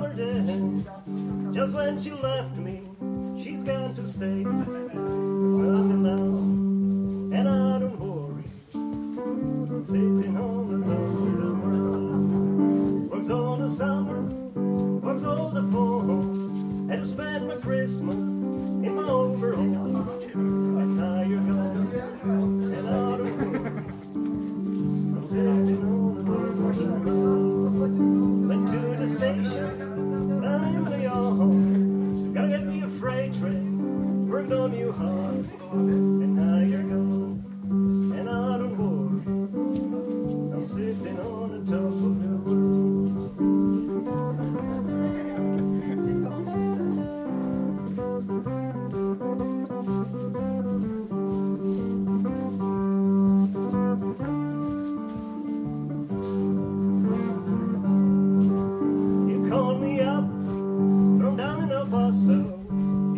summer day. Just when she left me, she's gone to stay. Nothing now, and I don't worry. Sitting home alone. Works all the summer, works all the fall, and I spend my Christmas in my overalls. I'm tired, gone, and I don't worry. I'm sitting home alone. Went to the station, down in the yard. Gotta get me a freight train, worked on you hard, and now you're gone. And I don't worry, I'm sitting on the top of the world. You called me up from down in El Paso.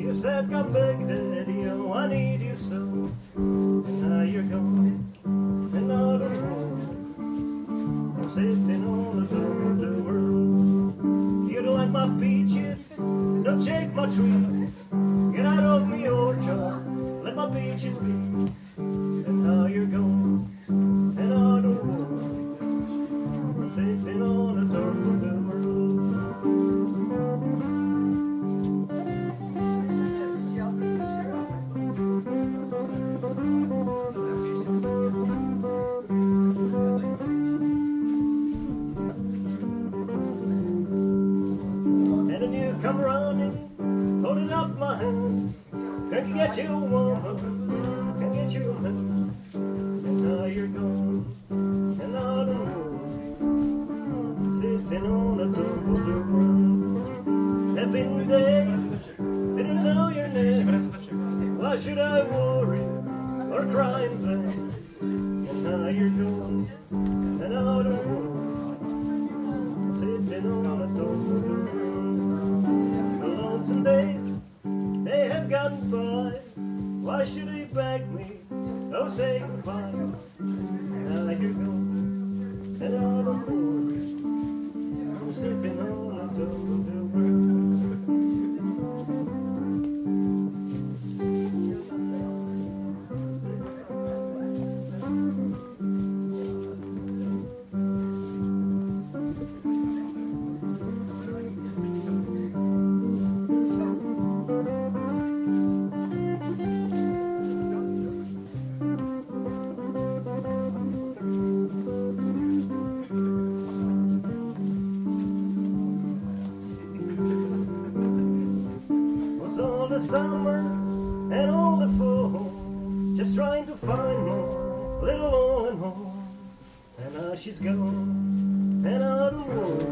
You said, come back, Daddy, oh, I need you so. And now you're gone, and I don't know. I'm sitting all over the world. You don't like my peaches, don't shake my tree. Get out of me orchard, let my peaches be. And now you're gone, and I don't know. I'm sitting all over the world. Come running, holding up my hand. Can get you a woman, can get you a man. And now you're gone, and I don't know. Sitting on the top of the world. Have been days, didn't know your name. Why should I worry or cry in vain? And now you're gone, and I don't know. Sitting on the top of the world. Some days they have gotten by. Why should they beg me? Oh, say goodbye. Now you're gone, and I don't know. I'm sitting on a dome. The summer and all the fall, just trying to find more, little all and all. And now she's gone, and I don't worry.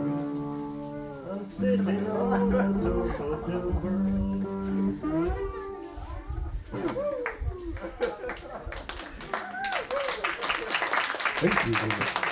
I'm sitting on the top of the world. Thank you.